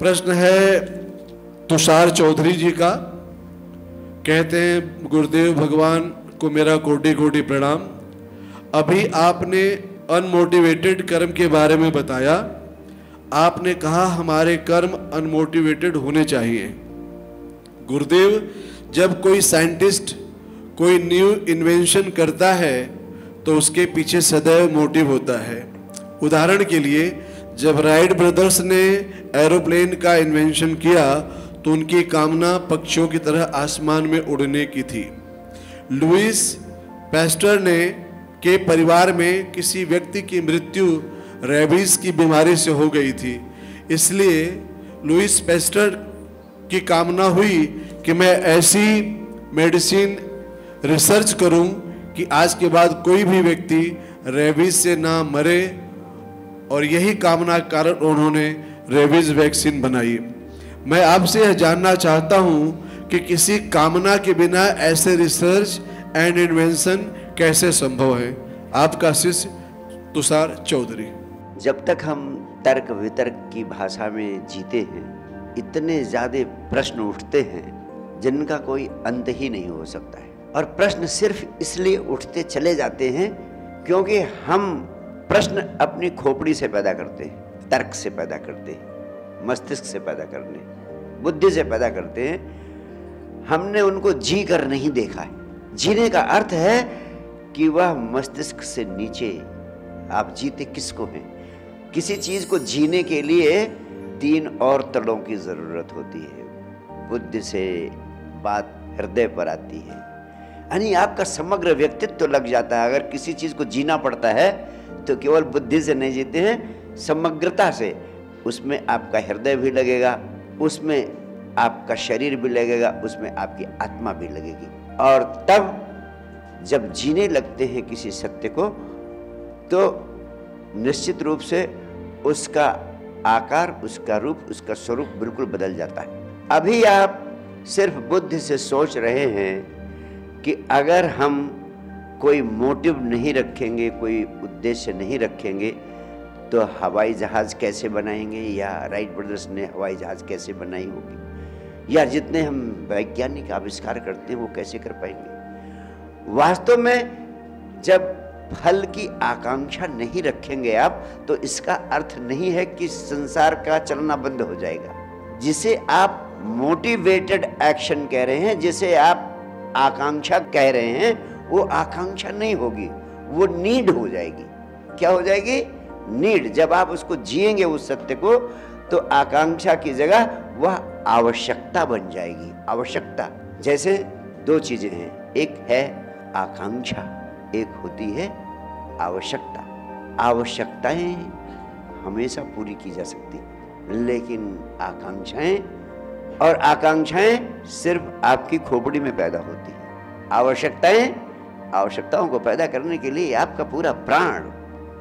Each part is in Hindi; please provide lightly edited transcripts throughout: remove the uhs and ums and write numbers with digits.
प्रश्न है तुषार चौधरी जी का। कहते हैं गुरुदेव भगवान को मेरा कोटि कोटि प्रणाम। अभी आपने अनमोटिवेटेड कर्म के बारे में बताया, आपने कहा हमारे कर्म अनमोटिवेटेड होने चाहिए। गुरुदेव, जब कोई साइंटिस्ट कोई न्यू इन्वेंशन करता है तो उसके पीछे सदैव मोटिव होता है। उदाहरण के लिए जब राइट ब्रदर्स ने एरोप्लेन का इन्वेंशन किया तो उनकी कामना पक्षियों की तरह आसमान में उड़ने की थी। लुइस पाश्चर ने के परिवार में किसी व्यक्ति की मृत्यु रेबीज की बीमारी से हो गई थी, इसलिए लुइस पाश्चर की कामना हुई कि मैं ऐसी मेडिसिन रिसर्च करूं कि आज के बाद कोई भी व्यक्ति रेबीज से ना मरे, और यही कामना के कारण उन्होंने रेबीज वैक्सीन बनाई। मैं आपसे यह जानना चाहता हूं कि किसी कामना के बिना ऐसे रिसर्च एंड इन्वेंशन कैसे संभव है। आपका शिष्य तुषार चौधरी। जब तक हम तर्क वितर्क की भाषा में जीते हैं, इतने ज़्यादा प्रश्न उठते हैं जिनका कोई अंत ही नहीं हो सकता है, और प्रश्न सिर्फ इसलिए उठते चले जाते हैं क्योंकि हम प्रश्न अपनी खोपड़ी से पैदा करते हैं, तर्क से पैदा करते हैं, मस्तिष्क से पैदा करते हैं, बुद्धि से पैदा करते हैं। हमने उनको जी कर नहीं देखा है। जीने का अर्थ है कि वह मस्तिष्क से नीचे। आप जीते किसको हैं? किसी चीज़ को जीने के लिए तीन और तलों की ज़रूरत होती है। बुद्धि से बात हृदय पर आती है, यानी आपका समग्र व्यक्तित्व तो लग जाता है। अगर किसी चीज़ को जीना पड़ता है तो केवल बुद्धि से नहीं जीते हैं, समग्रता से। उसमें आपका हृदय भी लगेगा, उसमें आपका शरीर भी लगेगा, उसमें आपकी आत्मा भी लगेगी। और तब जब जीने लगते हैं किसी सत्य को, तो निश्चित रूप से उसका आकार, उसका रूप, उसका स्वरूप बिल्कुल बदल जाता है। अभी आप सिर्फ बुद्धि से सोच रहे हैं कि अगर हम कोई मोटिव नहीं रखेंगे, कोई उद्देश्य नहीं रखेंगे, तो हवाई जहाज़ कैसे बनाएंगे, या राइट ब्रदर्स ने हवाई जहाज़ कैसे बनाई होगी, या जितने हम वैज्ञानिक आविष्कार करते हैं वो कैसे कर पाएंगे। वास्तव में जब फल की आकांक्षा नहीं रखेंगे आप, तो इसका अर्थ नहीं है कि संसार का चलना बंद हो जाएगा। जिसे आप मोटिवेटेड एक्शन कह रहे हैं, जिसे आप आकांक्षा कह रहे हैं, वो आकांक्षा नहीं होगी, वो नीड हो जाएगी। क्या हो जाएगी? नीड। जब आप उसको जिएंगे उस सत्य को, तो आकांक्षा की जगह वह आवश्यकता बन जाएगी। आवश्यकता, जैसे दो चीजें हैं, एक है आकांक्षा, एक होती है आवश्यकता। आवश्यकताएं हमेशा पूरी की जा सकती, लेकिन आकांक्षाएं, और आकांक्षाएं सिर्फ आपकी खोपड़ी में पैदा होती है। आवश्यकताएं, आवश्यकताओं को पैदा करने के लिए आपका पूरा प्राण,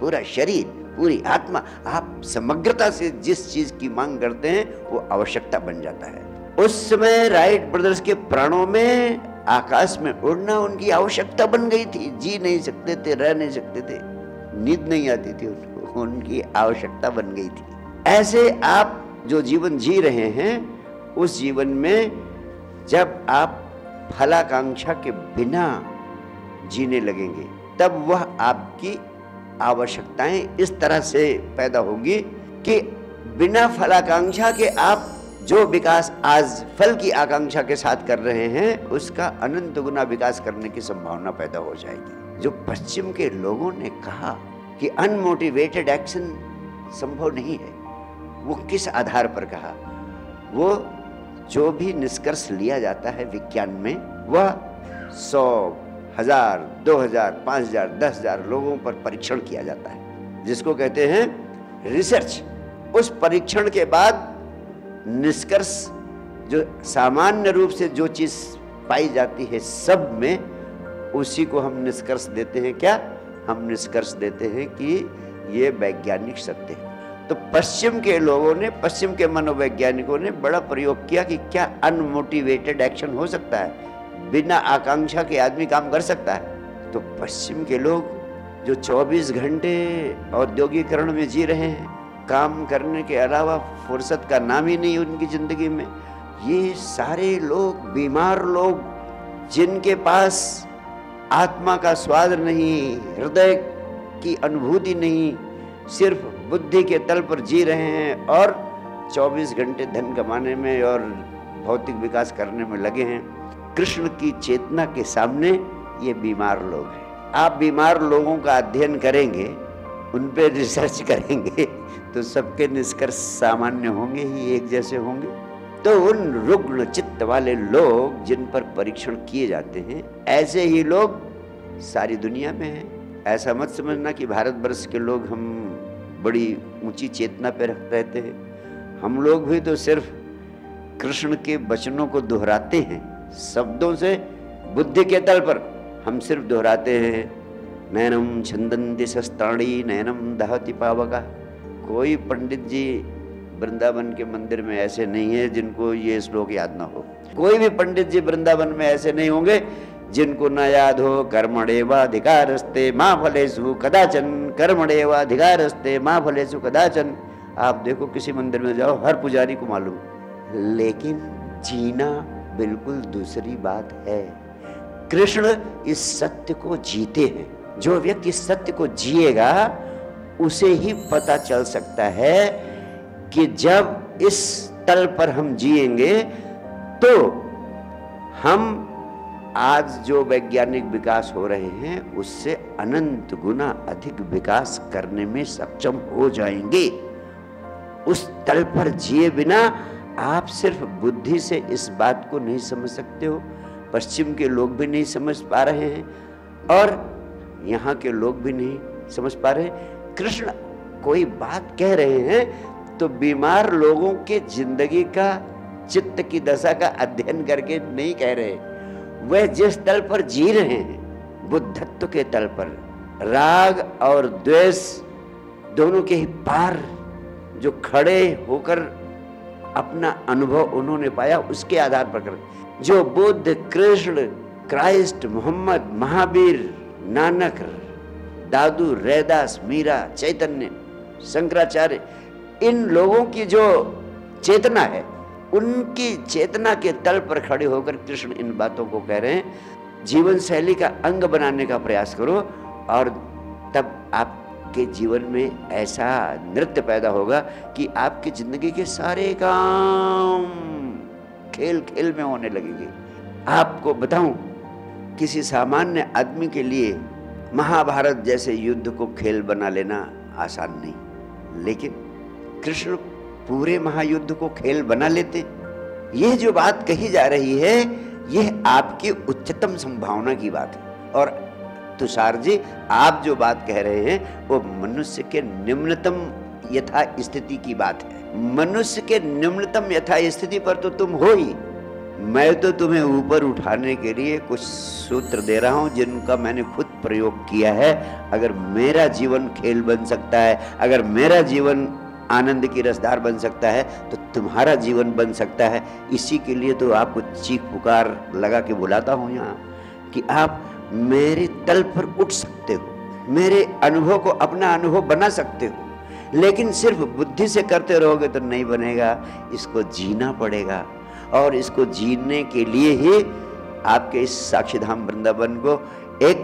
पूरा शरीर, पूरी आत्मा, आप समग्रता से जिस चीज की मांग करते हैं वो आवश्यकता बन जाता है। उस समय राइट ब्रदर्स के प्राणों में आकाश में उड़ना उनकी आवश्यकता बन गई थी। जी नहीं सकते थे, रह नहीं सकते थे, नींद नहीं आती थी उनको, उनकी आवश्यकता बन गई थी। ऐसे आप जो जीवन जी रहे हैं, उस जीवन में जब आप फलाकांक्षा के बिना जीने लगेंगे, तब वह आपकी आवश्यकताएं इस तरह से पैदा होंगी कि बिना फलाकांक्षा के आप जो विकास आज फल की आकांक्षा के साथ कर रहे हैं, उसका अनंत गुना विकास करने की संभावना पैदा हो जाएगी। जो पश्चिम के लोगों ने कहा कि अनमोटिवेटेड एक्शन संभव नहीं है, वो किस आधार पर कहा? वो जो भी निष्कर्ष लिया जाता है विज्ञान में, वह 100, 1000, 2000, 5000, 10,000 लोगों पर परीक्षण किया जाता है, जिसको कहते हैं रिसर्च। उस परीक्षण के बाद निष्कर्ष, जो सामान्य रूप से जो चीज़ पाई जाती है सब में, उसी को हम निष्कर्ष देते हैं। क्या हम निष्कर्ष देते हैं कि ये वैज्ञानिक सत्य है। तो पश्चिम के लोगों ने, पश्चिम के मनोवैज्ञानिकों ने बड़ा प्रयोग किया कि क्या अनमोटिवेटेड एक्शन हो सकता है, बिना आकांक्षा के आदमी काम कर सकता है। तो पश्चिम के लोग जो 24 घंटे औद्योगिकरण में जी रहे हैं, काम करने के अलावा फुर्सत का नाम ही नहीं उनकी ज़िंदगी में। ये सारे लोग बीमार लोग जिनके पास आत्मा का स्वाद नहीं, हृदय की अनुभूति नहीं, सिर्फ बुद्धि के तल पर जी रहे हैं और 24 घंटे धन कमाने में और भौतिक विकास करने में लगे हैं। कृष्ण की चेतना के सामने ये बीमार लोग हैं। आप बीमार लोगों का अध्ययन करेंगे, उन पर रिसर्च करेंगे तो सबके निष्कर्ष सामान्य होंगे ही, एक जैसे होंगे। तो उन रुग्ण चित्त वाले लोग जिन पर परीक्षण किए जाते हैं, ऐसे ही लोग सारी दुनिया में हैं। ऐसा मत समझना कि भारतवर्ष के लोग हम बड़ी ऊंची चेतना पे रहते हैं। हम लोग भी तो सिर्फ कृष्ण के वचनों को दोहराते हैं, शब्दों से बुद्धि के तल पर हम सिर्फ दोहराते हैं। नैनम छंदन्ति शस्त्राणि नैनम दहति पावकः। कोई पंडित जी वृंदावन के मंदिर में ऐसे नहीं है जिनको ये श्लोक याद ना हो। कोई भी पंडित जी वृंदावन में ऐसे नहीं होंगे जिनको ना याद हो। कर्मण्येवाधिकारस्ते मा फलेषु कदाचन, कर्मण्येवाधिकारस्ते मा फलेषु कदाचन। आप देखो किसी मंदिर में जाओ, हर पुजारी को मालूम। लेकिन जीना बिल्कुल दूसरी बात है। कृष्ण इस सत्य को जीते हैं। जो व्यक्ति इस सत्य को जिएगा उसे ही पता चल सकता है कि जब इस तल पर हम जिएंगे तो हम आज जो वैज्ञानिक विकास हो रहे हैं उससे अनंत गुना अधिक विकास करने में सक्षम हो जाएंगे। उस तल पर जिए बिना आप सिर्फ बुद्धि से इस बात को नहीं समझ सकते हो। पश्चिम के लोग भी नहीं समझ पा रहे हैं और यहाँ के लोग भी नहीं समझ पा रहे। कृष्ण कोई बात कह रहे हैं तो बीमार लोगों के जिंदगी का, चित्त की दशा का अध्ययन करके नहीं कह रहे। वह जिस तल पर जी रहे हैं, बुद्धत्व के तल पर, राग और द्वेष दोनों के ही पार जो खड़े होकर अपना अनुभव उन्होंने पाया, उसके आधार पर कर। जो बुद्ध, कृष्ण, क्राइस्ट, मोहम्मद, महावीर, नानक, दादू, रैदास, मीरा, चैतन्य, शंकराचार्य, इन लोगों की जो चेतना है, उनकी चेतना के तल पर खड़े होकर कृष्ण इन बातों को कह रहे हैं। जीवन शैली का अंग बनाने का प्रयास करो और तब आपके जीवन में ऐसा नृत्य पैदा होगा कि आपकी जिंदगी के सारे काम खेल खेल में होने लगेंगे। आपको बताऊं, किसी सामान्य आदमी के लिए महाभारत जैसे युद्ध को खेल बना लेना आसान नहीं, लेकिन कृष्ण पूरे महायुद्ध को खेल बना लेते। यह जो बात कही जा रही है, यह आपकी उच्चतम संभावना की बात है। और तुषार जी, आप जो बात कह रहे हैं वो मनुष्य के निम्नतम यथा स्थिति की बात है। मनुष्य के निम्नतम यथा स्थिति पर तो तुम हो ही। मैं तो तुम्हें ऊपर उठाने के लिए कुछ सूत्र दे रहा हूँ जिनका मैंने खुद प्रयोग किया है। अगर मेरा जीवन खेल बन सकता है, अगर मेरा जीवन आनंद की रसदार बन सकता है, तो तुम्हारा जीवन बन सकता है। इसी के लिए तो आपको चीख पुकार लगा के बुलाता हूँ यहाँ कि आप मेरे तल पर उठ सकते हो, मेरे अनुभव को अपना अनुभव बना सकते हो। लेकिन सिर्फ बुद्धि से करते रहोगे तो नहीं बनेगा, इसको जीना पड़ेगा। और इसको जीने के लिए ही आपके इस साक्षीधाम वृंदावन को एक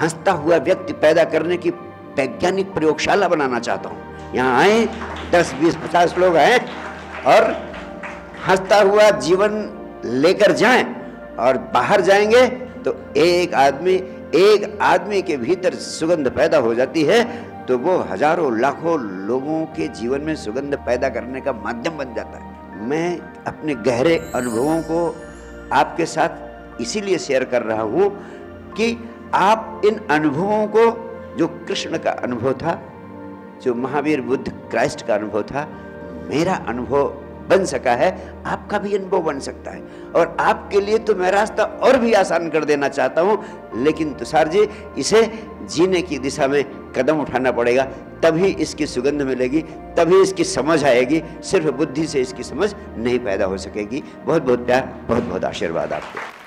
हंसता हुआ व्यक्ति पैदा करने की वैज्ञानिक प्रयोगशाला बनाना चाहता हूँ। यहाँ आए 10, 20, 50 लोग आए और हंसता हुआ जीवन लेकर जाएं और बाहर जाएंगे तो एक आदमी के भीतर सुगंध पैदा हो जाती है, तो वो हजारों लाखों लोगों के जीवन में सुगंध पैदा करने का माध्यम बन जाता है। मैं अपने गहरे अनुभवों को आपके साथ इसीलिए शेयर कर रहा हूँ कि आप इन अनुभवों को, जो कृष्ण का अनुभव था, जो महावीर, बुद्ध, क्राइस्ट का अनुभव था, मेरा अनुभव बन सका है, आपका भी अनुभव बन सकता है। और आपके लिए तो मैं रास्ता और भी आसान कर देना चाहता हूँ, लेकिन तुषार जी, इसे जीने की दिशा में कदम उठाना पड़ेगा, तभी इसकी सुगंध मिलेगी, तभी इसकी समझ आएगी। सिर्फ बुद्धि से इसकी समझ नहीं पैदा हो सकेगी। बहुत बहुत प्यार, बहुत बहुत आशीर्वाद आपको।